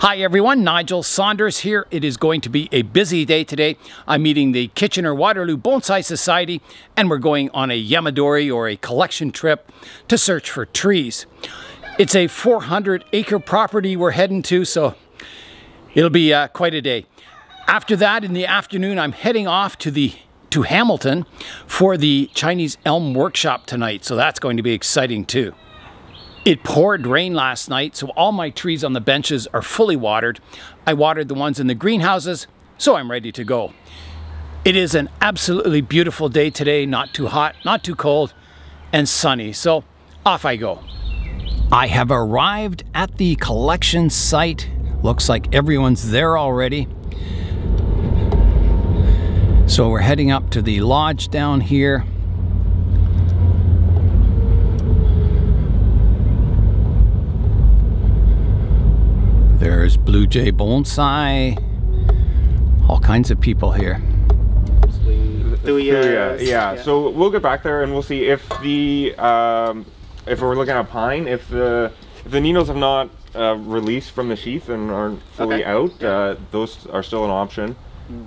Hi everyone, Nigel Saunders here. It is going to be a busy day today. I'm meeting the Kitchener Waterloo Bonsai Society and we're going on a yamadori or a collection trip to search for trees. It's a 400-acre property we're heading to, so it'll be quite a day. After that, in the afternoon, I'm heading off to Hamilton for the Chinese Elm Workshop tonight, so that's going to be exciting too. It poured rain last night, so all my trees on the benches are fully watered. I watered the ones in the greenhouses, so I'm ready to go. It is an absolutely beautiful day today, not too hot, not too cold, and sunny, so off I go. I have arrived at the collection site. Looks like everyone's there already. So we're heading up to the lodge down here. There's Blue Jay Bonsai, all kinds of people here. Yeah, so we'll get back there and we'll see if the, if we're looking at pine, if the needles have not released from the sheath and aren't fully out, those are still an option.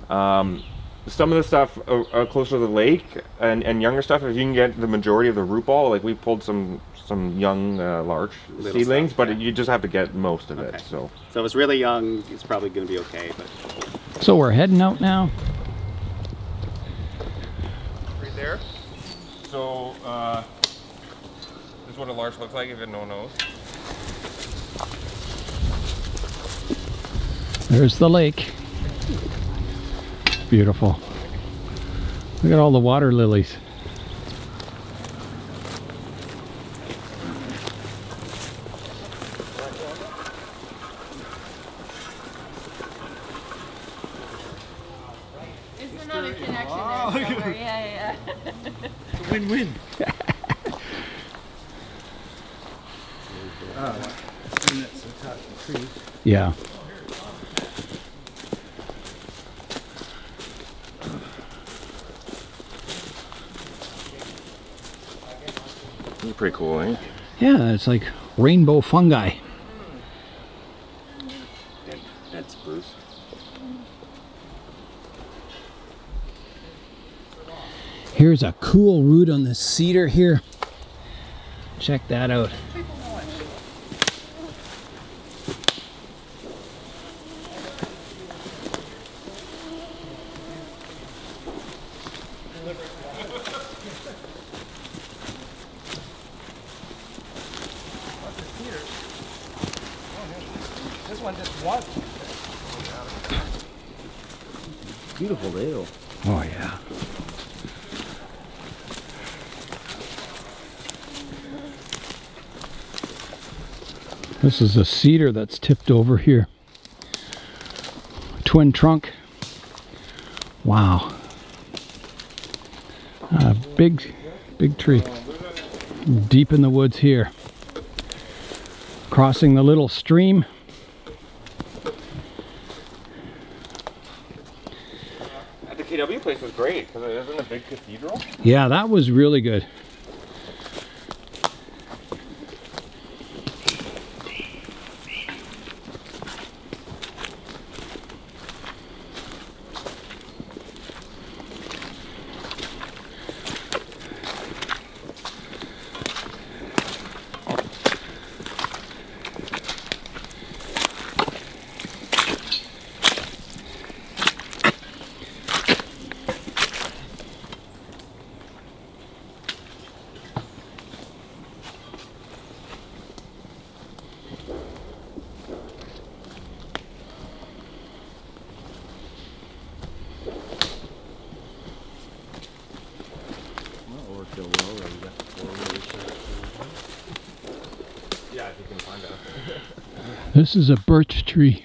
Some of the stuff closer to the lake and younger stuff, if you can get the majority of the root ball, like we pulled some young larch seedlings, stuff, but you just have to get most of it. So if it's really young, it's probably going to be okay. But so we're heading out now. Right there. So this is what a larch looks like if no one knows. There's the lake. Beautiful. Look at all the water lilies. Win-win. Yeah. You're pretty cool, ain't it? Yeah, it's like rainbow fungi. That's spruce. Here's a cool root on the cedar here. Check that out. This one just wants it. Beautiful deal. Oh yeah. This is a cedar that's tipped over here. Twin trunk. Wow. A big tree. Deep in the woods here. Crossing the little stream. At the KW place was great because it isn't a big cathedral. Yeah, that was really good. This is a birch tree,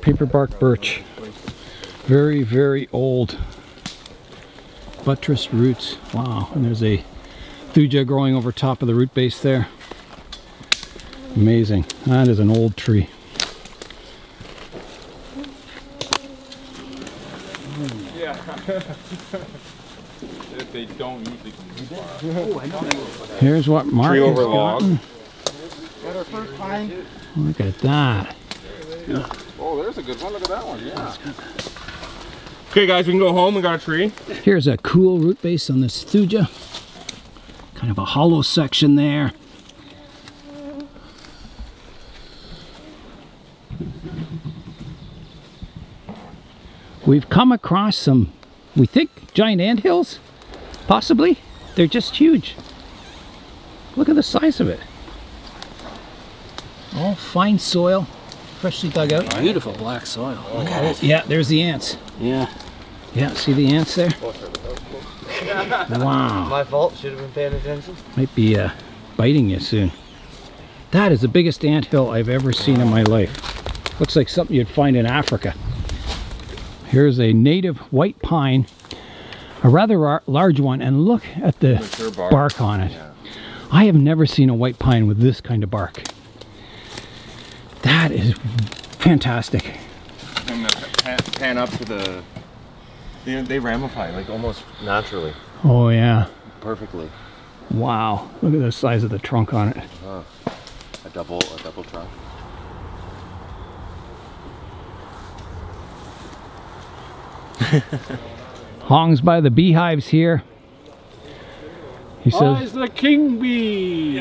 paper bark birch, very, very old, buttressed roots. Wow, and there's a thuja growing over top of the root base there. Amazing, that is an old tree. Yeah. They don't usually come. Here's what Mark has gotten. Look at that. yeah. Oh, there's a good one. Look at that one. Yeah. That's good. Okay, guys, we can go home. We got a tree. Here's a cool root base on this thuja. Kind of a hollow section there. We've come across some, we think, giant anthills, possibly. They're just huge. Look at the size of it. All fine soil, freshly dug out. Beautiful black soil. Oh, look at it. Yeah, there's the ants. Yeah. Yeah, see the ants there? Wow. My fault, should have been paying attention. Might be biting you soon. That is the biggest anthill I've ever seen in my life. Looks like something you'd find in Africa. Here's a native white pine, a rather large one, and look at the bark on it. Yeah. I have never seen a white pine with this kind of bark. That is fantastic. And the pan up to the, they ramify like almost naturally. Oh yeah. Perfectly. Wow, look at the size of the trunk on it. Oh, a double trunk. Hong's by the beehives here. He says, oh, it's the king bee.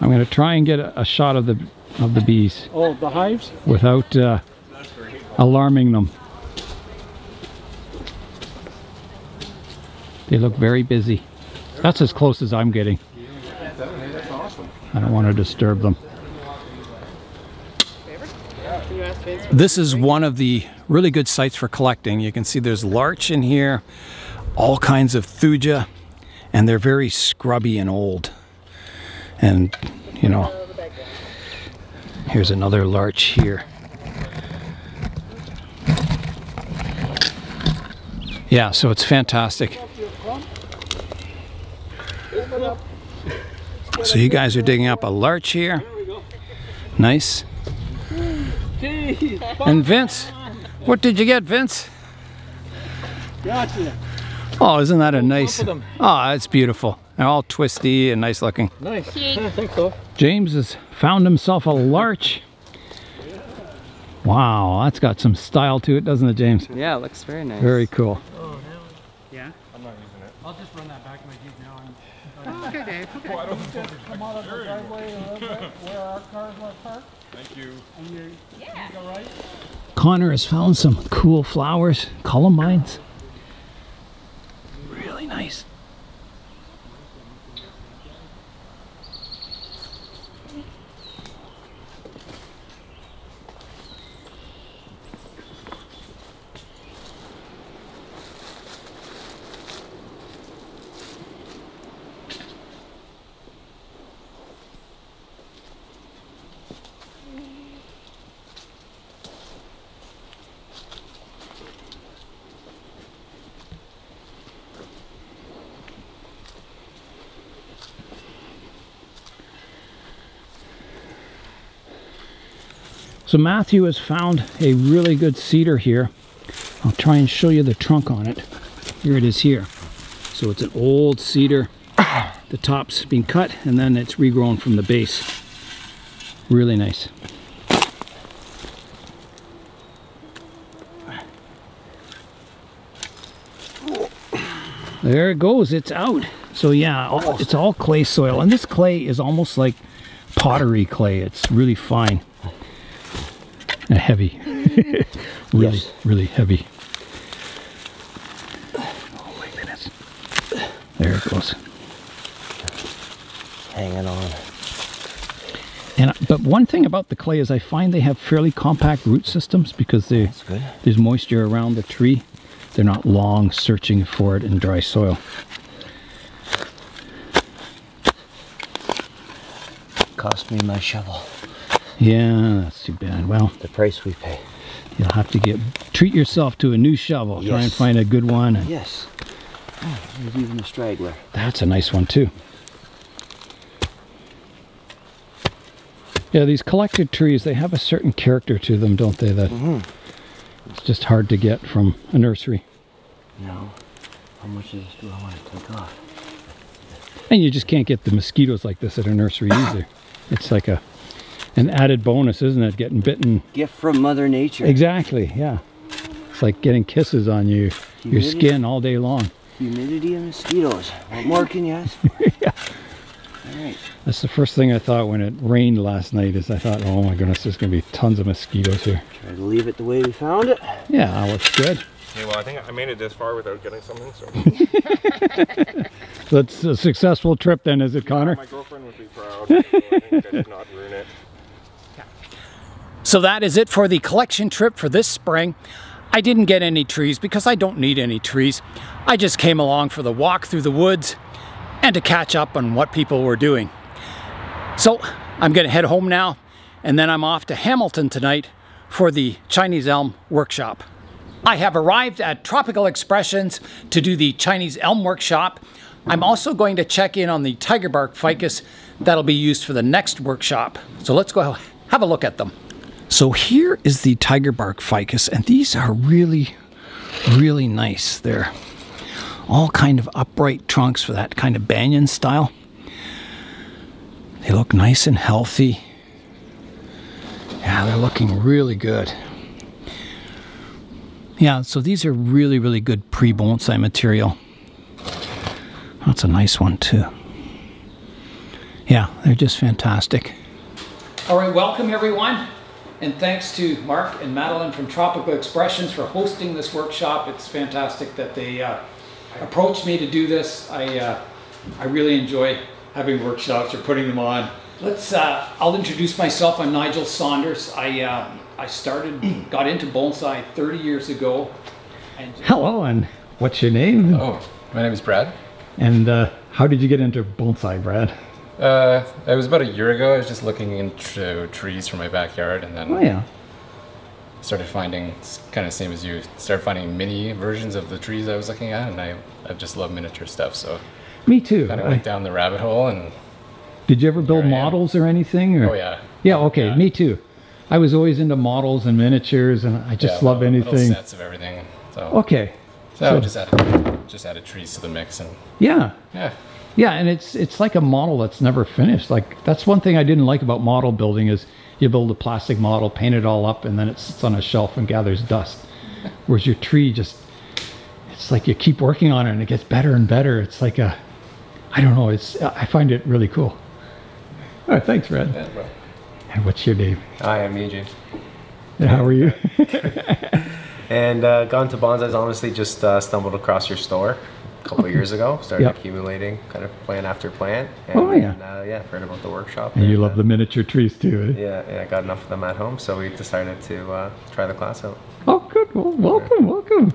I'm going to try and get a shot of the bees. Oh, the hives? Without alarming them. They look very busy. That's as close as I'm getting. That's awesome. I don't want to disturb them. This is one of the really good sites for collecting. You can see there's larch in here, all kinds of thuja, and they're very scrubby and old. And, you know, here's another larch here. Yeah, so it's fantastic. So you guys are digging up a larch here. Nice. And Vince, what did you get, Vince? Gotcha. Oh, isn't that a nice? Oh, it's beautiful. They're all twisty and nice looking. Nice. I think so. James has found himself a larch. Wow, that's got some style to it, doesn't it, James? Yeah, it looks very nice. Very cool. Oh, yeah. I'm not using it. I'll just run that back in my Jeep now. Okay, Dave. Well, I don't think come out of the driveway a little bit where our cars were parked. Thank you. And you're, yeah. You go right. Connor has found some cool flowers, columbines. Really nice. So Matthew has found a really good cedar here. I'll try and show you the trunk on it. Here it is here. So it's an old cedar. The top's been cut and then it's regrown from the base. Really nice. There it goes, it's out. So yeah, it's all clay soil. And this clay is almost like pottery clay. It's really fine. Heavy. Really, yes. Really heavy. Oh my goodness. There it goes. Hanging on. But one thing about the clay is I find they have fairly compact root systems because there's moisture around the tree. They're not long searching for it in dry soil. Cost me my shovel. Yeah, that's too bad. Well, the price we pay. You'll have to treat yourself to a new shovel. Yes. Try and find a good one. Yes. Oh, there's even a straggler. That's a nice one too. Yeah, these collected trees, they have a certain character to them, don't they? That it's just hard to get from a nursery. No. How much of this do I want to take off? And you just can't get the mosquitoes like this at a nursery either. It's like a an added bonus, isn't it? Getting bitten. Gift from Mother Nature. Exactly, yeah. It's like getting kisses on you, your skin all day long. Humidity and mosquitoes. What more can you ask for? Yeah. All right. That's the first thing I thought when it rained last night, is I thought, oh my goodness, there's going to be tons of mosquitoes here. Try to leave it the way we found it. Yeah, that looks good. Yeah, well, I think I made it this far without getting something, so. So that's a successful trip then, is it, Connor? Yeah, my girlfriend would be proud. So I think I did not ruin it. So that is it for the collection trip for this spring. I didn't get any trees because I don't need any trees. I just came along for the walk through the woods and to catch up on what people were doing. So I'm going to head home now, and then I'm off to Hamilton tonight for the Chinese Elm Workshop. I have arrived at Tropical Expressions to do the Chinese Elm Workshop. I'm also going to check in on the Tiger Bark ficus that'll be used for the next workshop. So let's go have a look at them. So here is the Tiger Bark ficus, and these are really, really nice. They're all kind of upright trunks for that kind of banyan style. They look nice and healthy. Yeah, they're looking really good. Yeah, so these are really, really good pre-bonsai material. That's a nice one too. Yeah, they're just fantastic. All right, welcome everyone. And thanks to Mark and Madeline from Tropical Expressions for hosting this workshop. It's fantastic that they approached me to do this. I really enjoy having workshops or putting them on. I'll introduce myself. I'm Nigel Saunders. I got into bonsai 30 years ago. And hello, and what's your name? Oh, my name is Brad. And how did you get into bonsai, Brad? It was about a year ago. I was just looking into trees from my backyard, and then started finding, kind of same as you, started finding mini versions of the trees I was looking at, and I just love miniature stuff. So me too. Kind of went down the rabbit hole. And did you ever build models or anything? Or? Oh yeah. Yeah. Okay. Yeah. Me too. I was always into models and miniatures, and I just love anything. Little sets of everything. So. Okay. So I just added trees to the mix, and yeah, and it's like a model that's never finished. Like, that's one thing I didn't like about model building, is you build a plastic model, paint it all up, and then it sits on a shelf and gathers dust. Whereas your tree, just, it's like you keep working on it and it gets better and better. It's like a, I don't know, it's, I find it really cool. All right, thanks, Red. Yeah, well. And what's your name? I am EJ. And how are you? And gone to bonsais, honestly, just stumbled across your store. Couple of years ago, started accumulating kind of plant after plant, and heard about the workshop. And you love the miniature trees too, eh? Yeah, I got enough of them at home, so we decided to try the class out. Oh, good. Well, welcome, welcome.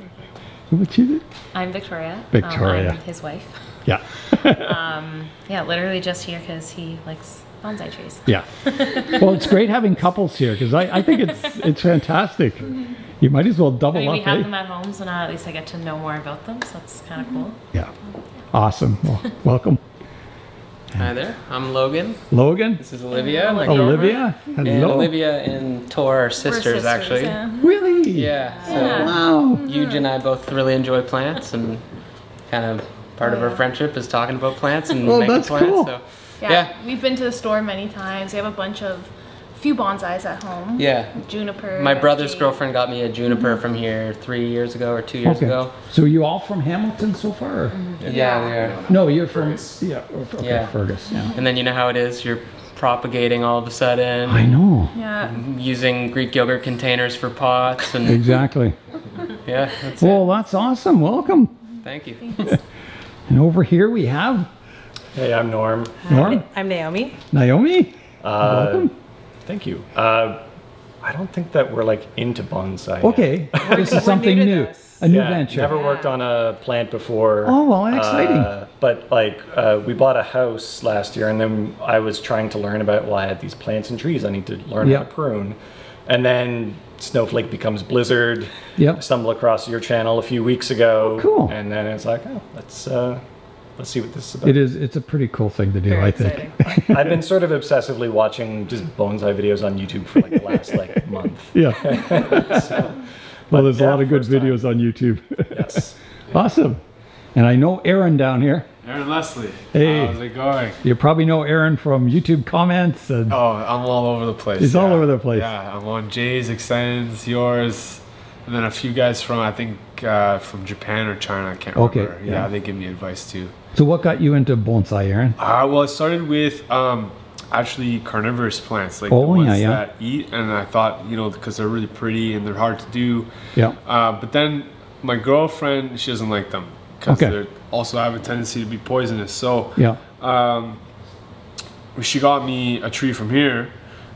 What you do? I'm Victoria. Victoria. I'm his wife. Yeah. Yeah, literally just here because he likes bonsai trees. Yeah. Well, it's great having couples here because I think it's fantastic. Mm-hmm. You might as well double up. We have them at home, so now at least I get to know more about them, so it's kind of cool. Yeah. Awesome. Well, welcome. Hi there. I'm Logan. Logan? This is Olivia. My Olivia? Hello. And Olivia and Tor are sisters, actually. Yeah. Really? Yeah. So wow. Yuge and I both really enjoy plants, and kind of part of our friendship is talking about plants and making plants. Cool. So, yeah. We've been to the store many times. We have a bunch of few bonsais at home. Yeah. Juniper. My brother's girlfriend got me a juniper from here 3 years ago or 2 years ago. So are you all from Hamilton so far? Yeah, we are. No, you're from Fergus. Yeah, okay, Fergus. Yeah. And then you know how it is, you're propagating all of a sudden. I know. Yeah. Using Greek yogurt containers for pots and exactly. Yeah. That's that's awesome. Welcome. Thank you. And over here we have hey, I'm Norm. Norm? I'm Naomi. Naomi? Welcome. Thank you. I don't think that we're like into bonsai. Okay, this is something new, a new venture. Never worked on a plant before. Oh, well, exciting. But like, we bought a house last year, and then I was trying to learn about, well, I had these plants and trees. I need to learn how to prune. And then Snowflake becomes Blizzard. Yep. I stumbled across your channel a few weeks ago. Oh, cool. And then it's like, oh, let's see what this is about. It is. It's a pretty cool thing to do, I think. I've been sort of obsessively watching just bonsai videos on YouTube for like the last like month. Yeah. Well, there's a lot of good videos on YouTube. Yes. Awesome. And I know Aaron down here. Aaron Leslie, hey, how's it going? You probably know Aaron from YouTube comments. And oh, I'm all over the place. He's all over the place. Yeah, I'm on Jay's, Extend's, yours, and then a few guys from, I think, from Japan or China, I can't remember. Okay. Yeah, they give me advice too. So what got you into bonsai, Aaron? Well, I started with actually carnivorous plants, like the ones that eat, and I thought, you know, because they're really pretty and they're hard to do. Yeah. But then my girlfriend, she doesn't like them because they also have a tendency to be poisonous. So yeah. She got me a tree from here,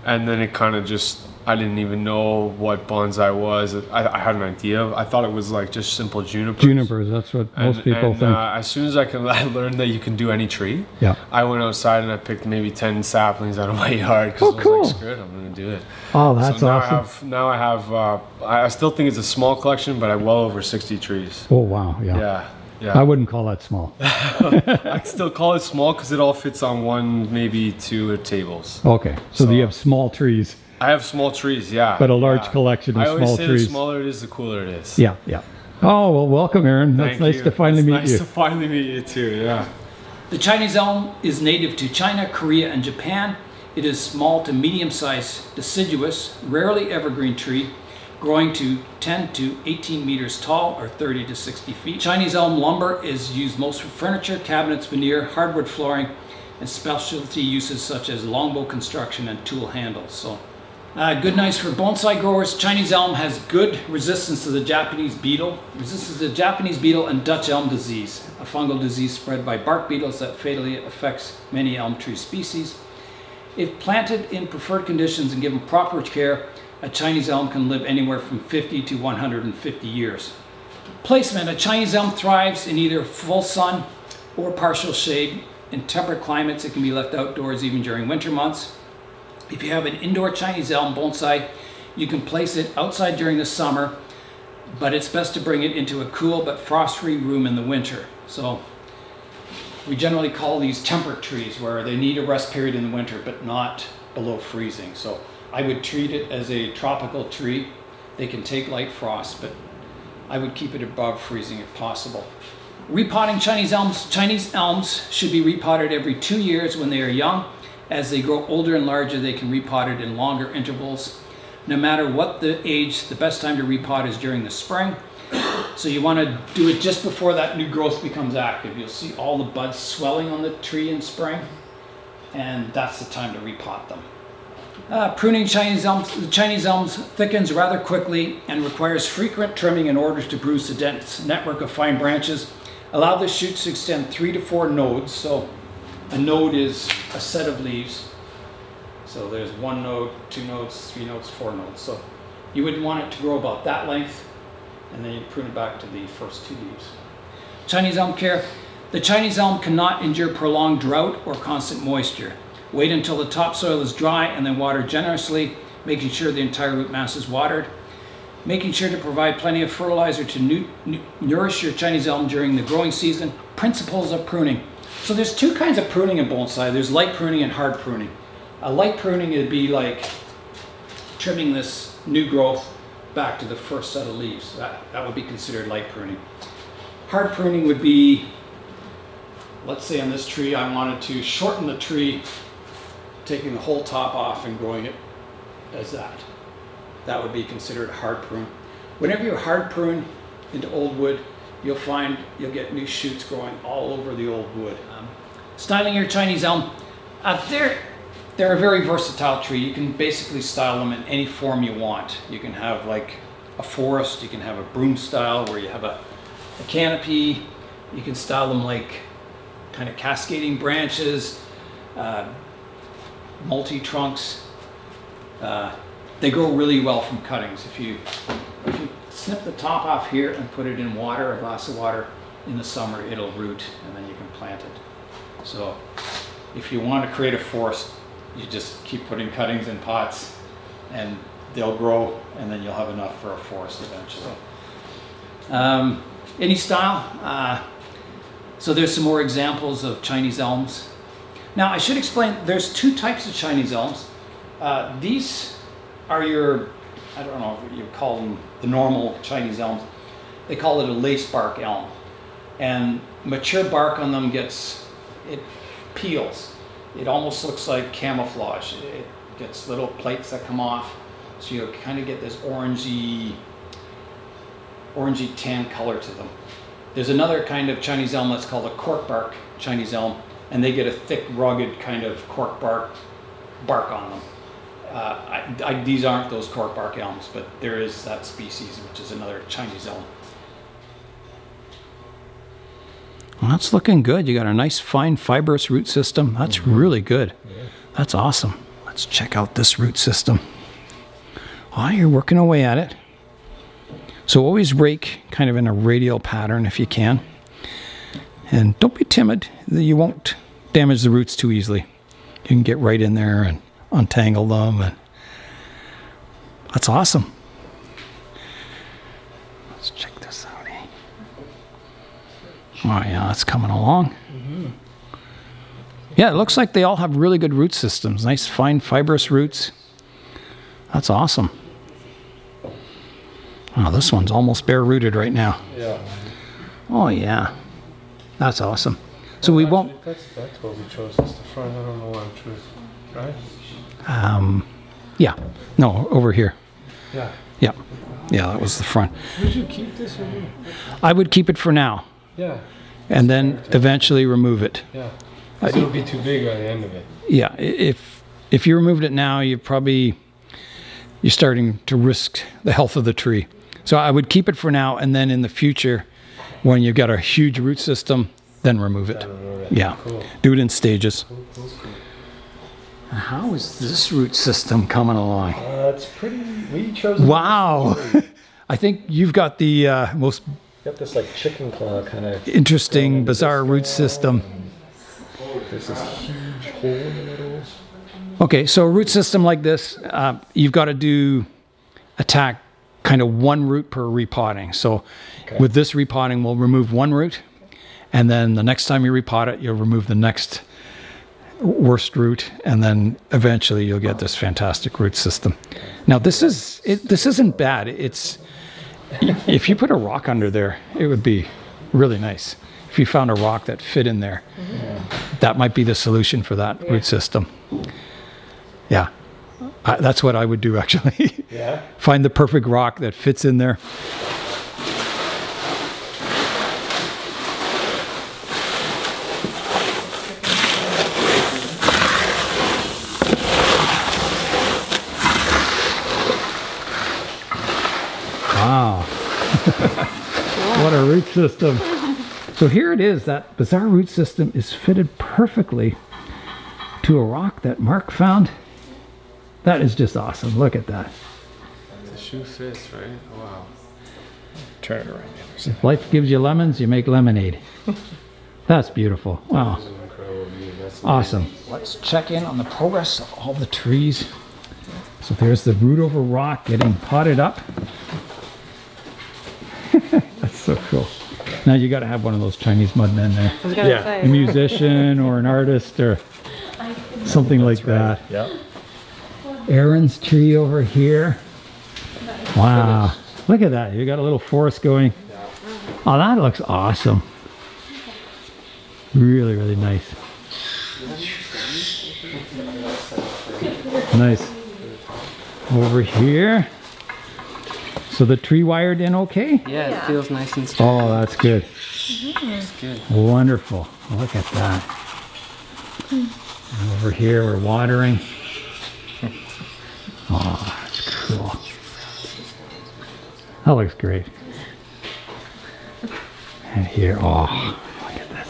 and then it kind of just, I didn't even know what bonsai was. I had an idea. I thought it was like just simple junipers. Junipers, that's what most people think. As soon as I learned that you can do any tree. Yeah. I went outside and I picked maybe 10 saplings out of my yard because I was like, screw it, I'm gonna do it. Oh, that's so now awesome. I still think it's a small collection, but I have well over 60 trees. Oh wow, yeah. Yeah. Yeah. I wouldn't call that small. I still call it small because it all fits on one, maybe two tables. Okay, so you have small trees. I have small trees, yeah. But a large collection of small trees. I always say the smaller it is, the cooler it is. Yeah, yeah. Oh, well, welcome, Aaron. That's nice to finally meet you. Nice to finally meet you too, yeah. The Chinese elm is native to China, Korea, and Japan. It is small to medium-sized, deciduous, rarely evergreen tree, growing to 10 to 18 meters tall or 30 to 60 feet. Chinese elm lumber is used most for furniture, cabinets, veneer, hardwood flooring, and specialty uses such as longbow construction and tool handles. So. Good nights for bonsai growers. Chinese elm has good resistance to the Japanese beetle, and Dutch elm disease, a fungal disease spread by bark beetles that fatally affects many elm tree species. If planted in preferred conditions and given proper care, a Chinese elm can live anywhere from 50 to 150 years. Placement: a Chinese elm thrives in either full sun or partial shade. In temperate climates, it can be left outdoors even during winter months. If you have an indoor Chinese elm bonsai, you can place it outside during the summer, but it's best to bring it into a cool but frost-free room in the winter. So we generally call these temperate trees, where they need a rest period in the winter, but not below freezing. So I would treat it as a tropical tree. They can take light frost, but I would keep it above freezing if possible. Repotting Chinese elms. Chinese elms should be repotted every 2 years when they are young. As they grow older and larger, they can repot it in longer intervals. No matter what the age, the best time to repot is during the spring. So you want to do it just before that new growth becomes active. You'll see all the buds swelling on the tree in spring, and that's the time to repot them. Pruning Chinese elms. The Chinese elm thickens rather quickly and requires frequent trimming in order to bruise the dense network of fine branches. Allow the shoots to extend 3 to 4 nodes. So a node is a set of leaves. So there's 1 node, 2 nodes, 3 nodes, 4 nodes. So you would want it to grow about that length, and then you prune it back to the first 2 leaves. Chinese elm care. The Chinese elm cannot endure prolonged drought or constant moisture. Wait until the topsoil is dry and then water generously, making sure the entire root mass is watered. Making sure to provide plenty of fertilizer to nourish your Chinese elm during the growing season. Principles of pruning. So there's 2 kinds of pruning in bonsai. There's light pruning and hard pruning. A light pruning would be like trimming this new growth back to the first set of leaves. That would be considered light pruning. Hard pruning would be, let's say on this tree, I wanted to shorten the tree, taking the whole top off and growing it as that. That would be considered a hard prune. Whenever you hard prune into old wood, you'll find you'll get new shoots growing all over the old wood. Styling your Chinese elm. They're a very versatile tree. You can basically style them in any form you want. You can have like a forest, you can have a broom style where you have a canopy. You can style them like kind of cascading branches, multi-trunks. They grow really well from cuttings. If you snip the top off here and put it in water, a glass of water, in the summer it'll root and then you can plant it. So if you want to create a forest, you just keep putting cuttings in pots and they'll grow, and then you'll have enough for a forest eventually. Any style. So there's some more examples of Chinese elms. Now I should explain, there's 2 types of Chinese elms. These are your, I don't know if you call them the normal Chinese elms. They call it a lace bark elm. and mature bark on them gets, it peels. It almost looks like camouflage. It gets little plates that come off. So you kind of get this orangey tan color to them. There's another kind of Chinese elm that's called a cork bark Chinese elm, and they get a thick, rugged kind of cork bark on them. These aren't those cork bark elms, but there is that species, which is another Chinese elm. Well, that's looking good. You got a nice, fine, fibrous root system. That's really good. Yeah. That's awesome. Let's check out this root system. Oh, you're working away at it. So always rake kind of in a radial pattern if you can. And don't be timid. You won't damage the roots too easily. You can get right in there and untangle them. And that's awesome. Let's check this out, eh? Oh yeah, that's coming along. Yeah, it looks like they all have really good root systems. Nice, fine, fibrous roots. That's awesome. Oh, this one's almost bare-rooted right now. Yeah. Oh, yeah. That's awesome. So well, we actually, won't... That's what we chose. That's the front. I don't know why we chose. Right? Yeah. No, over here. Yeah. Yeah. Yeah, that was the front. Would you keep this or you? I would keep it for now. Yeah. And then eventually remove it. Yeah. Because it'll be too big on the end of it. Yeah. If you removed it now, you're starting to risk the health of the tree. So I would keep it for now, and then in the future, when you've got a huge root system, then remove it. Yeah, cool. Do it in stages. Cool. How is this root system coming along? It's pretty, we chose. Wow. I think you've got the most... You got this like chicken claw kind of... Interesting, bizarre root system. There's this huge hole in the middle. Okay, so a root system like this, you've got to attack kind of one root per repotting. So with this repotting, we'll remove one root, and then the next time you repot it, you'll remove the next worst root, and then eventually you'll get this fantastic root system. Now this isn't bad. It's if you put a rock under there, it would be really nice. If you found a rock that fit in there, that might be the solution for that root system. Yeah, that's what I would do actually. Yeah. Find the perfect rock that fits in there. Wow. What a root system. So here it is, that bizarre root system is fitted perfectly to a rock that Mark found. That is just awesome. Look at that. That's a shoe fit, right? Wow. Turn it around. If life gives you lemons, you make lemonade. That's beautiful. Wow. That is an incredible view. That's awesome. Let's check in on the progress of all the trees. So there's the root over rock getting potted up. That's so cool. Now you got to have one of those Chinese mud men there. Yeah. A musician or an artist or something like that. Right. Yep. Aaron's tree over here. Wow, look at that. You got a little forest going. Oh, that looks awesome. Really, really nice. Nice. Over here. So the tree wired in okay? Yeah, it feels nice and strong. Oh, that's good. That's good. Wonderful. Look at that. And over here we're watering. Oh, that's cool. That looks great. And here, oh, look at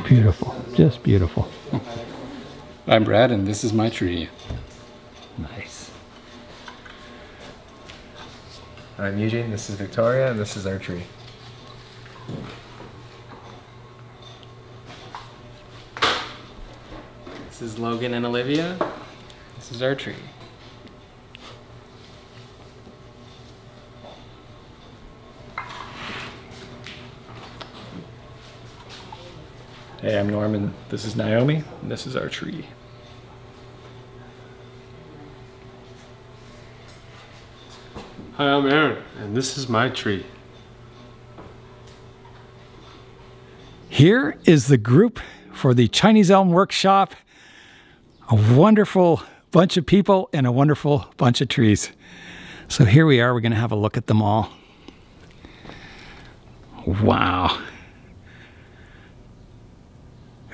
this. Beautiful, just beautiful. I'm Brad, and this is my tree. Nice. I'm Eugene, this is Victoria, and this is our tree. This is Logan and Olivia. This is our tree. Hey, I'm Norman. This is Naomi. And this is our tree. Hi, I'm Aaron, and this is my tree. Here is the group for the Chinese Elm Workshop. A wonderful bunch of people and a wonderful bunch of trees. So here we are, we're gonna have a look at them all. Wow.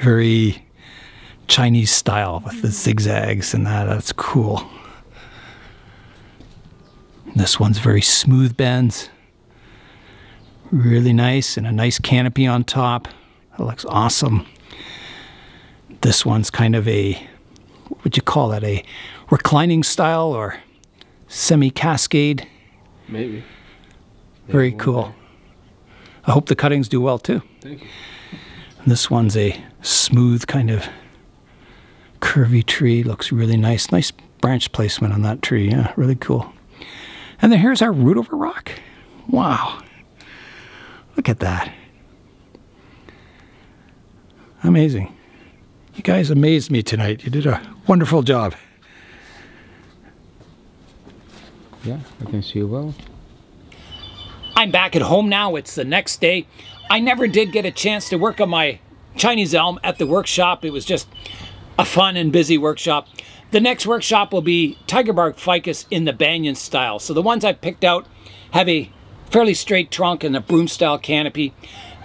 Very Chinese style with the zigzags and that's cool. This one's very smooth bends. Really nice, and a nice canopy on top. That looks awesome. This one's kind of a, what would you call that, a reclining style or semi-cascade? Maybe. Very cool. I hope the cuttings do well too. Thank you. And this one's a smooth kind of curvy tree. Looks really nice. Nice branch placement on that tree. Yeah, really cool. And then here's our root over rock. Wow. Look at that. Amazing. You guys amazed me tonight. You did a wonderful job. Yeah, I can see you well. I'm back at home now. It's the next day. I never did get a chance to work on my Chinese elm at the workshop. It was just a fun and busy workshop. The next workshop will be Tiger Bark ficus in the Banyan style. So the ones I picked out have a fairly straight trunk and a broom style canopy.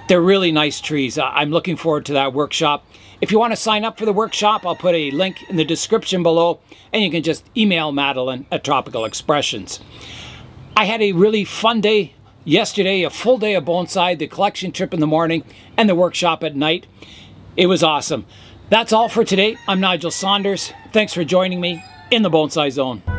They're really nice trees. I'm looking forward to that workshop. If you want to sign up for the workshop, I'll put a link in the description below, and you can just email Madeline at Tropical Expressions. I had a really fun day yesterday, a full day of bonsai, the collection trip in the morning and the workshop at night. It was awesome. That's all for today. I'm Nigel Saunders. Thanks for joining me in the Bonsai Zone.